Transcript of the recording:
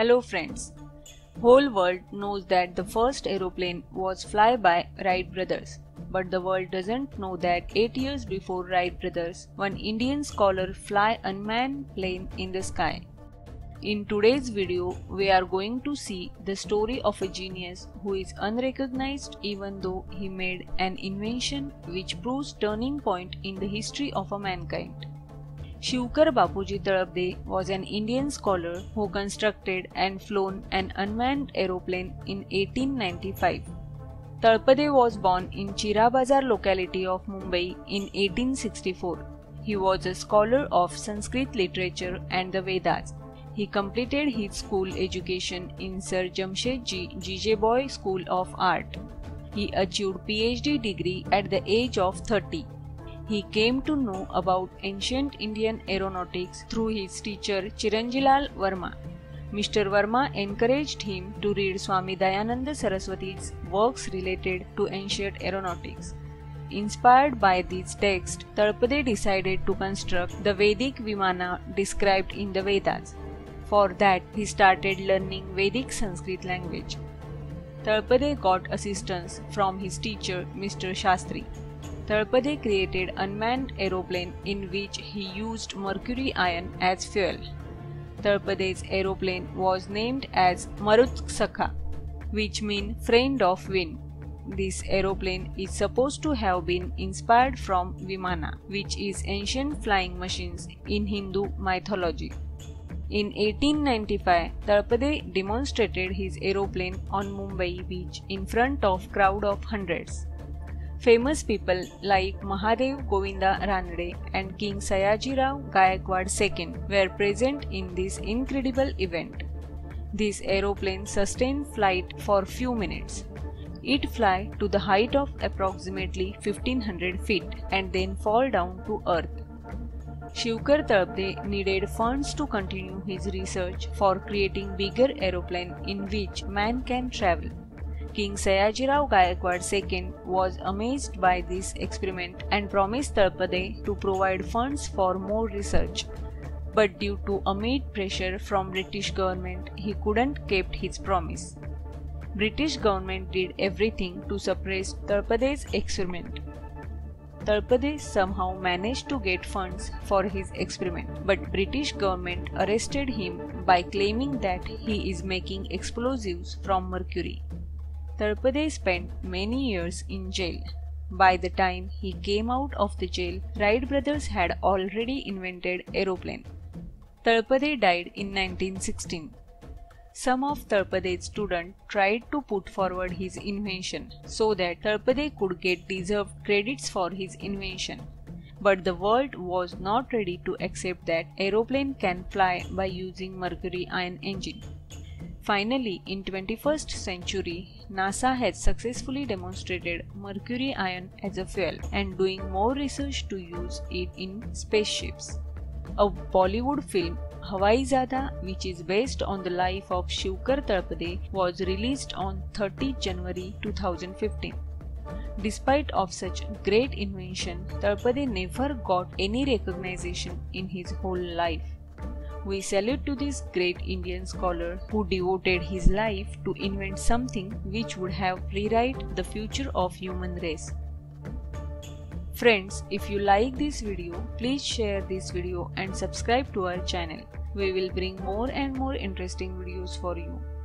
Hello friends, whole world knows that the first aeroplane was flown by Wright brothers. But the world doesn't know that 8 years before Wright brothers, one Indian scholar flew unmanned plane in the sky. In today's video, we are going to see the story of a genius who is unrecognized even though he made an invention which proves turning point in the history of mankind. Shivkar Bapuji Talpade was an Indian scholar who constructed and flown an unmanned aeroplane in 1895. Talpade was born in Chira Bazaar locality of Mumbai in 1864. He was a scholar of Sanskrit literature and the Vedas. He completed his school education in Sir Jamshedji J. J. Boy's School of Art. He achieved PhD degree at the age of 30. He came to know about ancient Indian aeronautics through his teacher Chiranjilal Verma. Mr. Verma encouraged him to read Swami Dayananda Saraswati's works related to ancient aeronautics. Inspired by these texts, Talpade decided to construct the Vedic Vimana described in the Vedas. For that, he started learning Vedic Sanskrit language. Talpade got assistance from his teacher, Mr. Shastri. Talpade created unmanned aeroplane in which he used mercury iron as fuel. Talpade's aeroplane was named as Marutsakha, which means friend of wind. This aeroplane is supposed to have been inspired from Vimana, which is ancient flying machines in Hindu mythology. In 1895, Talpade demonstrated his aeroplane on Mumbai beach in front of crowd of hundreds. Famous people like Mahadev Govinda Ranade and King Sayaji Rao Gaekwad II were present in this incredible event. This aeroplane sustained flight for few minutes. It fly to the height of approximately 1500 feet and then fall down to earth. Shivkar Talpade needed funds to continue his research for creating bigger aeroplane in which man can travel. King Sayaji Rao Gaekwad II was amazed by this experiment and promised Talpade to provide funds for more research. But due to amid pressure from British government, he couldn't keep his promise. British government did everything to suppress Talpade's experiment. Talpade somehow managed to get funds for his experiment, but British government arrested him by claiming that he is making explosives from mercury. Talpade spent many years in jail. By the time he came out of the jail, Wright brothers had already invented aeroplane. Talpade died in 1916. Some of Talpade's students tried to put forward his invention so that Talpade could get deserved credits for his invention. But the world was not ready to accept that aeroplane can fly by using mercury ion engine. Finally, in 21st century, NASA has successfully demonstrated mercury ion as a fuel and doing more research to use it in spaceships. A Bollywood film, Hawaizaada, which is based on the life of Shivkar Talpade, was released on 30 January 2015. Despite of such great invention, Talpade never got any recognition in his whole life. We salute to this great Indian scholar who devoted his life to invent something which would have rewritten the future of human race. Friends, if you like this video, please share this video and subscribe to our channel. We will bring more and more interesting videos for you.